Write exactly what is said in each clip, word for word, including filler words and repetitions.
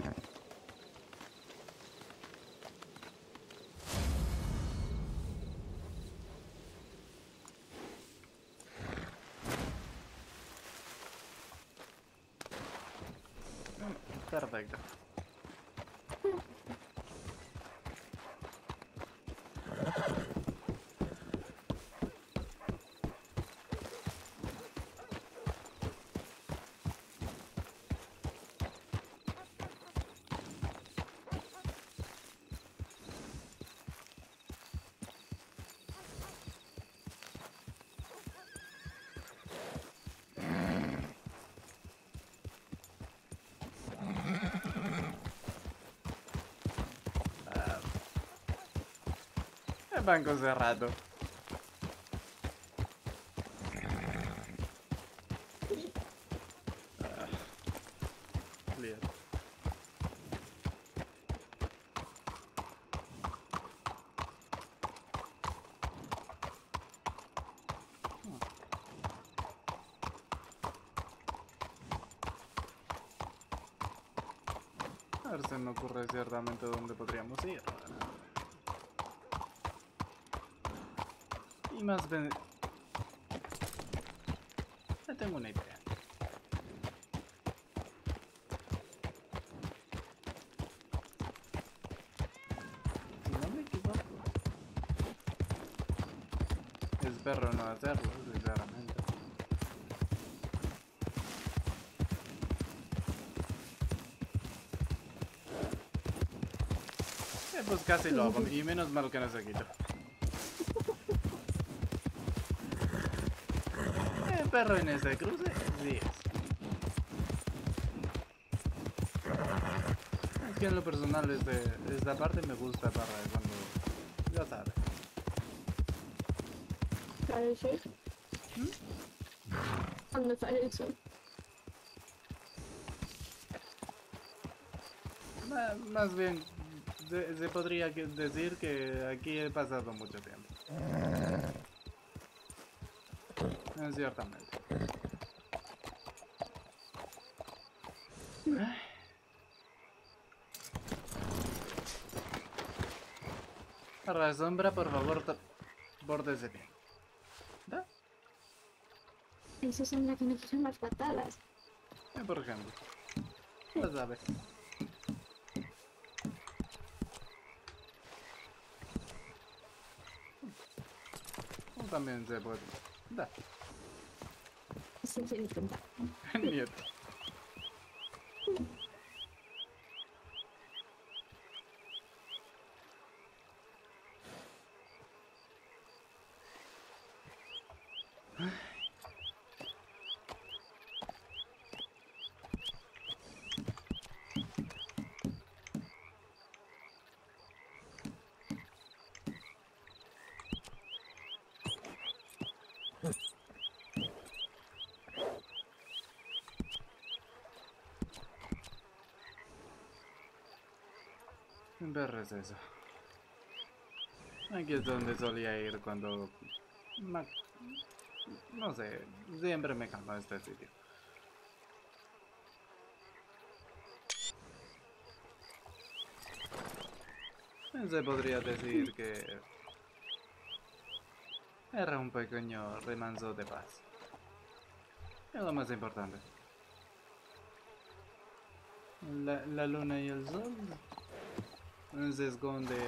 Perfecto. Banco cerrado. Clear. A ver, se me ocurre ciertamente dónde podríamos ir. Más bien, ya tengo una idea. Si no me equivoco, es perro no hacerlo, sinceramente. Eh, pues casi lo hago, y menos mal que no se quitó. Perro en este cruce, sí es. Es que en lo personal este, esta parte me gusta para cuando... ya sabes. ¿Sale el sol? ¿Cuándo sale el sol? Más bien, se, se podría decir que aquí he pasado mucho tiempo. Ciertamente. Para la sombra, por favor, bórdese bien. ¿Da? Esas son las que nos son más patadas. Por ejemplo. Lo sabes. También se puede. Da. Mierda. Pero es eso. Aquí es donde solía ir cuando... Ma... No sé, siempre me calma este sitio. Se podría decir que... era un pequeño remanso de paz. Es lo más importante. La, la luna y el sol... se esconde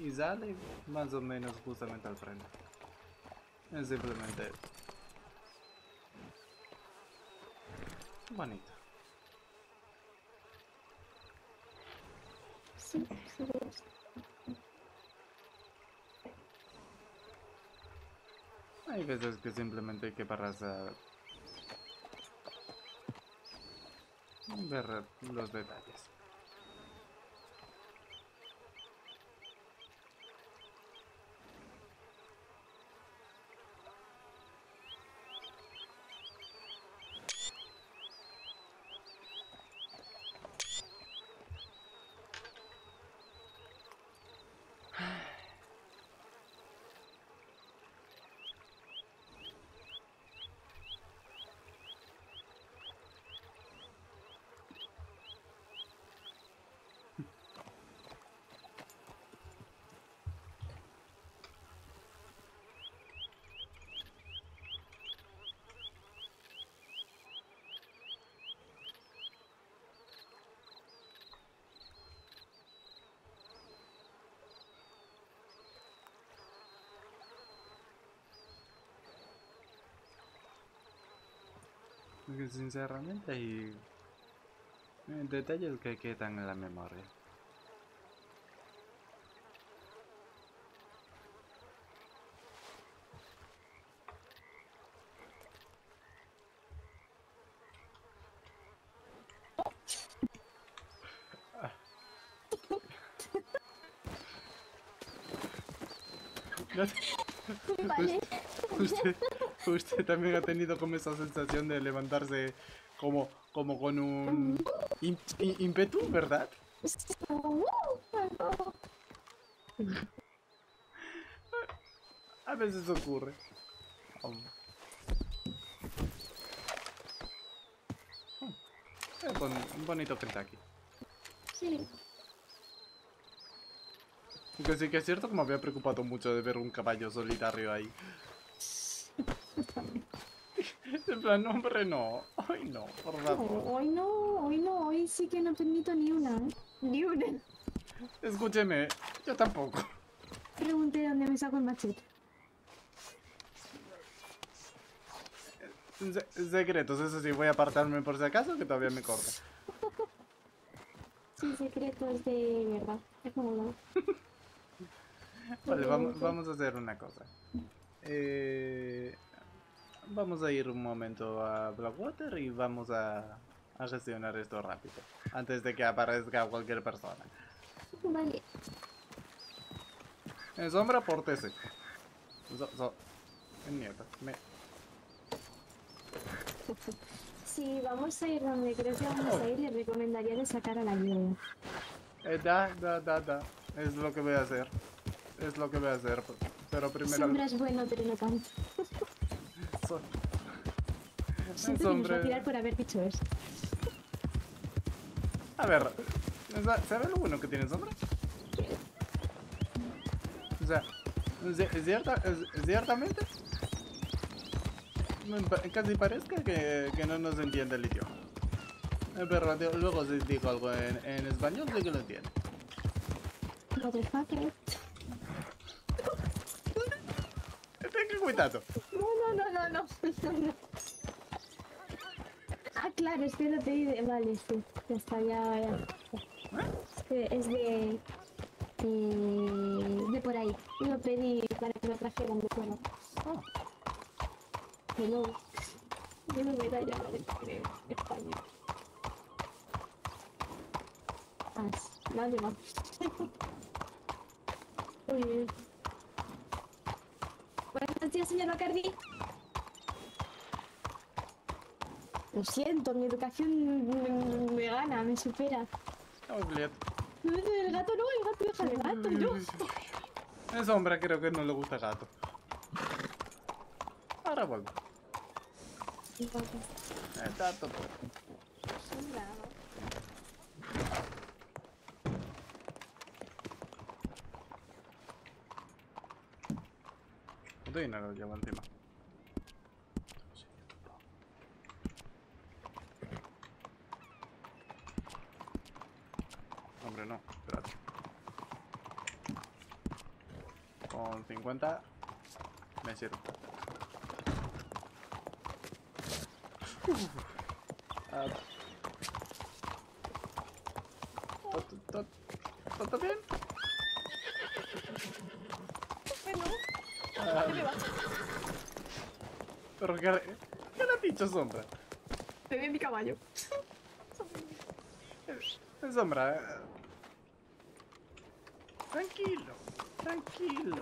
y sale más o menos justamente al frente. Es simplemente bonito. Sí, sí, sí. Hay veces que simplemente hay que parar a ver los detalles. Sinceramente hay detalles que quedan en la memoria. Vale. Usted, usted también ha tenido como esa sensación de levantarse como, como con un ímpetu, ¿verdad? A veces ocurre. Oh. Oh. Bon, un bonito Kentucky. Sí. Que sí que es cierto que me había preocupado mucho de ver un caballo solitario ahí. En plan, hombre, no. Hoy no, por favor. No, hoy no, hoy no, hoy sí que no permito ni una. Ni una. Escúcheme, yo tampoco. Pregunté dónde me saco el machete. Se secretos, eso sí, voy a apartarme por si acaso que todavía me corta. Sí, secretos de verdad. Es como no. Vale, vamos, vamos a hacer una cosa. Eh, vamos a ir un momento a Blackwater y vamos a, a gestionar esto rápido. Antes de que aparezca cualquier persona. Vale. En sombra, pórtese. So, so. Mierda, me... Si vamos a ir donde creo que vamos a ir, le recomendaría de sacar a la lluvia. Eh, da, da, da, da. Es lo que voy a hacer. Es lo que voy a hacer, pero primero... Sombra es bueno, pero no tanto. Son... Siento que nos va a tirar por haber dicho eso. A ver, ¿sabes lo bueno que tiene sombra? ¿Qué? O sea, cierta, ciertamente... Casi parezca que, que no nos entiende el idioma. Pero luego si digo algo en, en español, sí que lo entiende. Lo del fucking... Cuidado. No, no, no, no, no, no. Ah, claro, espérate. Vale, sí. Ya está, ya, ya. Es, que es de... Eh, de por ahí. Lo pedí para que lo trajeran de fuera. Oh. Hello. Yo me voy a llamar en español. Ah, vale, vamos. Muy bien. Buenos días, señor Macarney. Lo siento, mi educación me, me, me gana, me supera. El gato no, el gato deja de gato, yo. Es sombra, creo que no le gusta el gato. Ahora vuelvo. El gato. Y no lo llevo encima. Hombre, no, espérate. Con cincuenta me sirve. ¿Todo bien? Pero ¿qué le has dicho, Sombra? Te vi en mi caballo. Sombra. Tranquilo, tranquilo.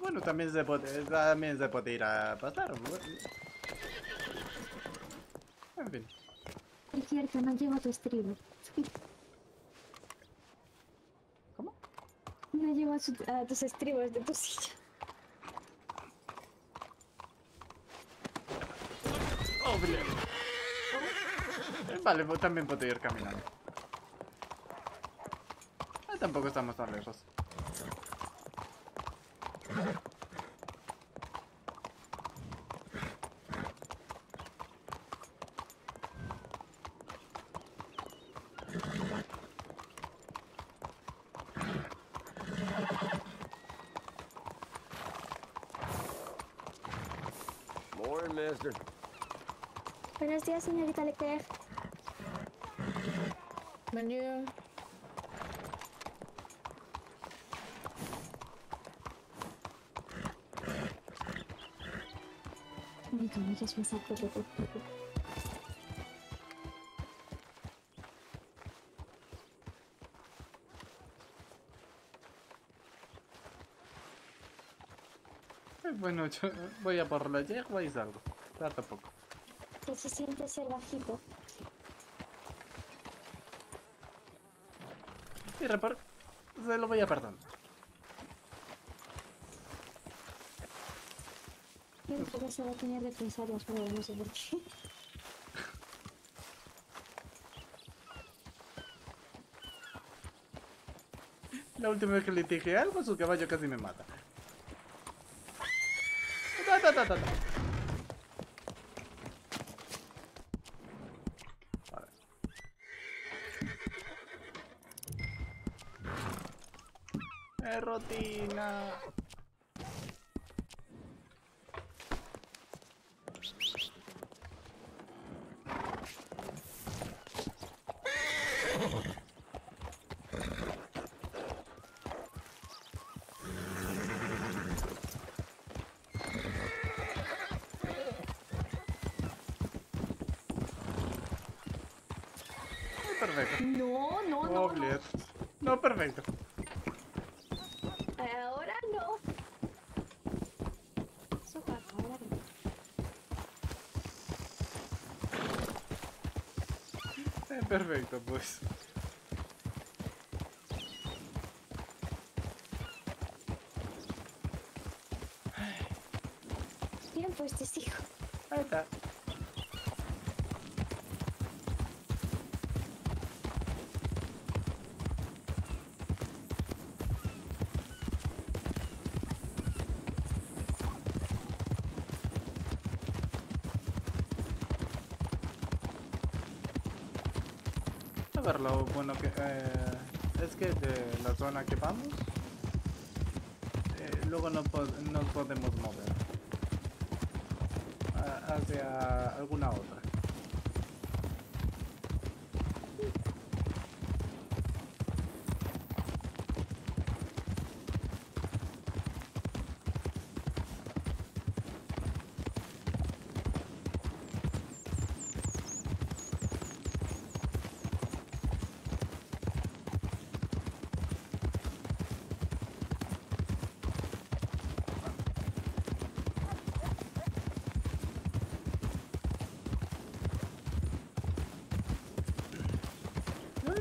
Bueno, también se puede, también se puede ir a pasar. En fin. Es cierto, no llevo tu estribo. ¿Cómo? No llevo a, a tus estribos de tu silla. Vale, pues también puedo ir caminando. Ah, tampoco estamos tan lejos. Buenos días, señorita Leclerc. Buen día. Ay, que me hayas pensado por poco. Bueno, yo voy a por la yegua y salgo. Tarda poco. ¿Qué se siente ser bajito? Y repar... se lo voy a perdonar. Yo creo que se va a tener represalias, pero no sé por qué. La última vez que le dije algo, su caballo casi me mata. Vale. Es rutina. Perfecto. No, no, no. Oh, no. No, perfecto. Ahora no. Eso pasa, ahora no. Eh, perfecto, pues. Bien, pues te sigo. Ahí está. Ver lo bueno que eh, es que de la zona que vamos eh, luego no po nos podemos mover a hacia alguna otra.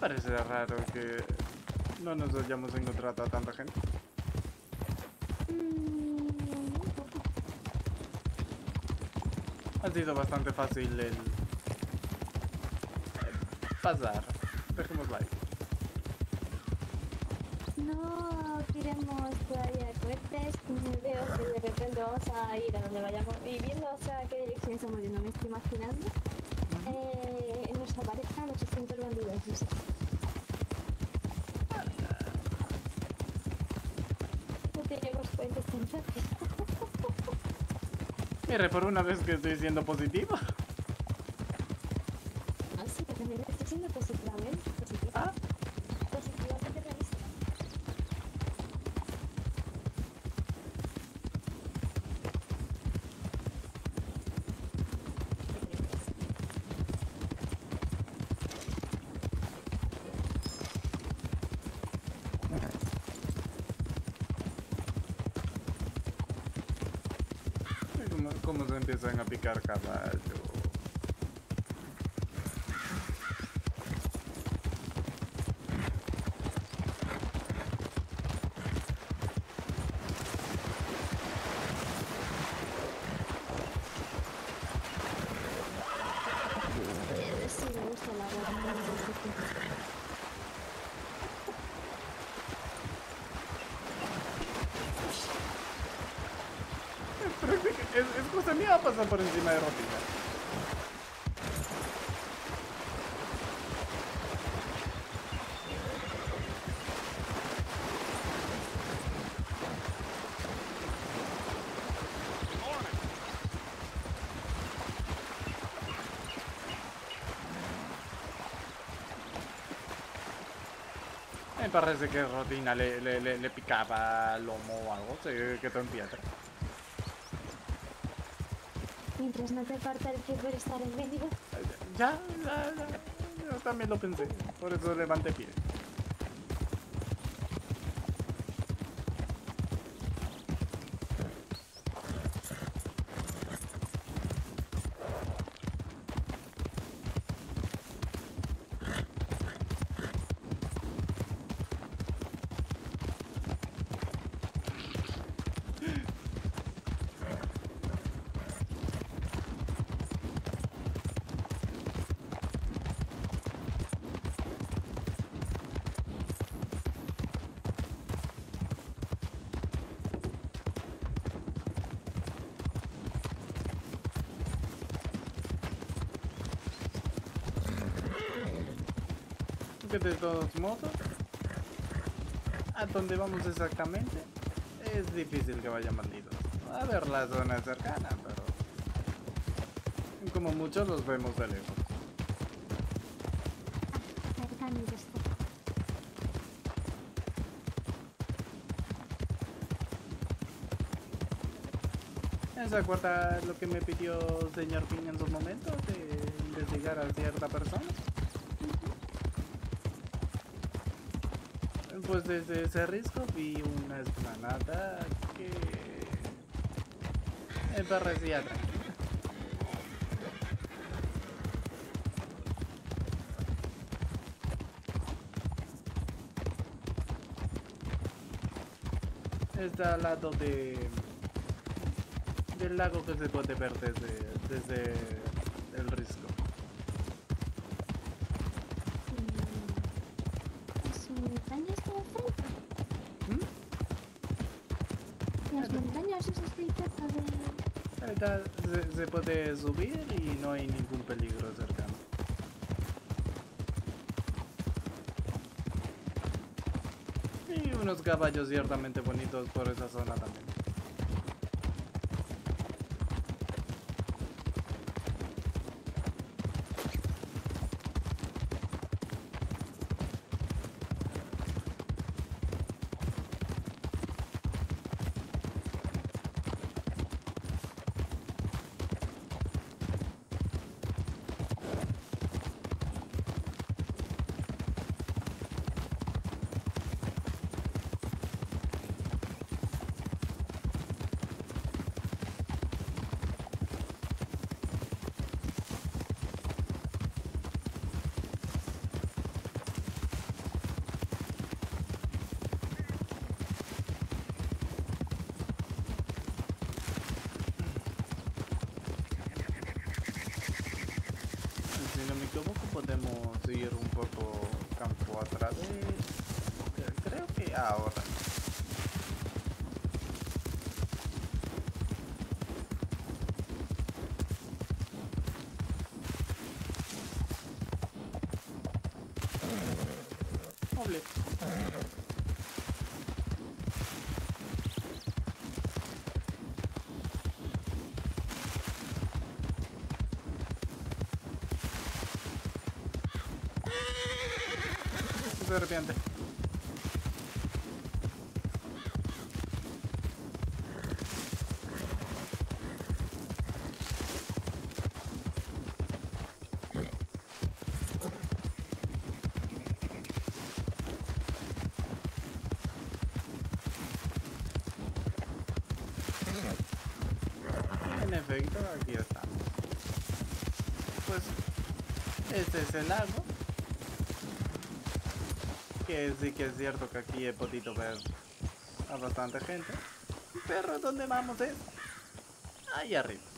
Parece raro que no nos hayamos encontrado a tanta gente. Ha sido bastante fácil el pasar. Dejemos like. No queremos todavía cohetes. Veo que de repente vamos a ir a donde vayamos y viendo hacia qué dirección estamos yendo. Me estoy imaginando. Eh, nos aparezcan ochocientos bandidos. No sé. Mire, por una vez que estoy siendo positiva. Ah, sí, que también estoy siendo positiva, ¿ven? Positiva. Ah. Positiva, que te realiza. Cómo se empiezan a picar caballos. Sí, me gusta la verdad. Es, es cosa mía pasar por encima de Rotina. Me parece que Rodina le, le, le, le picaba el lomo o algo, se quedó en piedra. Mientras no te parta el pie por estar en medio. Ya, ya, ya, yo también lo pensé, por eso levanté pie. De todos modos, a donde vamos exactamente es difícil que vayan bandidos. A ver la zona cercana, pero como muchos los vemos de lejos. ¿Se acuerda lo que me pidió señor Finn en su momento de investigar a cierta persona? Pues desde ese risco vi una explanada que me parecía tranquila. Está al lado de del lago que se puede ver desde, desde el risco. Se, se puede subir y no hay ningún peligro cercano. Y unos caballos ciertamente bonitos por esa zona también. Serpiente. En efecto, aquí está. Pues este es el lago. Sí que es cierto que aquí he podido ver a bastante gente, pero ¿dónde vamos es? Ahí arriba.